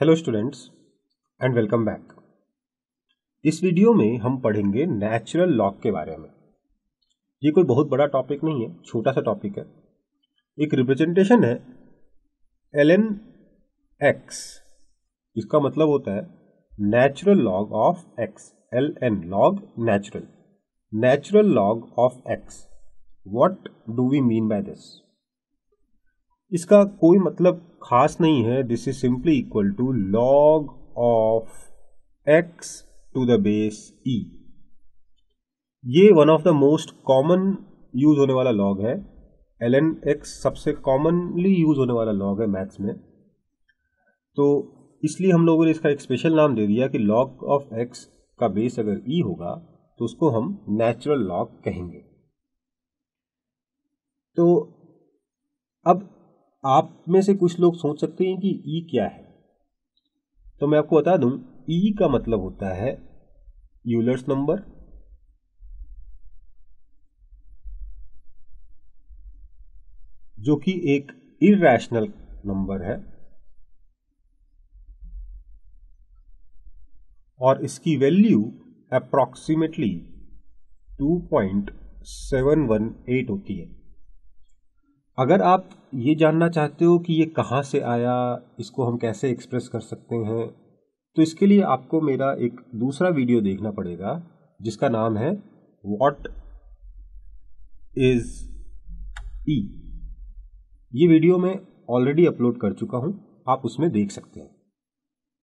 Hello students and welcome back. इस video में हम पढ़ेंगे नेचुरल लॉक के बारे में। ये कोई बहुत बड़ा टॉपिक नहीं है, छोटा सा टॉपिक है। एक रिप्रेजेंटेशन है ln x, इसका मतलब होता है natural log of x, ln log natural, natural log of x। What do we mean by this? इसका कोई मतलब खास नहीं है। This is simply equal to log of x to the base e. ये one of the most common use होने वाला log है। ln x सबसे कॉमनली यूज होने वाला लॉग है मैथ्स में, तो इसलिए हम लोगों ने इसका एक स्पेशल नाम दे दिया कि लॉग ऑफ x का बेस अगर ई होगा तो उसको हम नेचुरल लॉग कहेंगे। तो अब आप में से कुछ लोग सोच सकते हैं कि ई क्या है, तो मैं आपको बता दूं, ई का मतलब होता है यूलर्स नंबर, जो कि एक इरैशनल नंबर है, और इसकी वैल्यू अप्रॉक्सीमेटली 2.718 होती है। अगर आप ये जानना चाहते हो कि ये कहाँ से आया, इसको हम कैसे एक्सप्रेस कर सकते हैं, तो इसके लिए आपको मेरा एक दूसरा वीडियो देखना पड़ेगा जिसका नाम है व्हाट इज ई। ये वीडियो मैं ऑलरेडी अपलोड कर चुका हूँ, आप उसमें देख सकते हैं।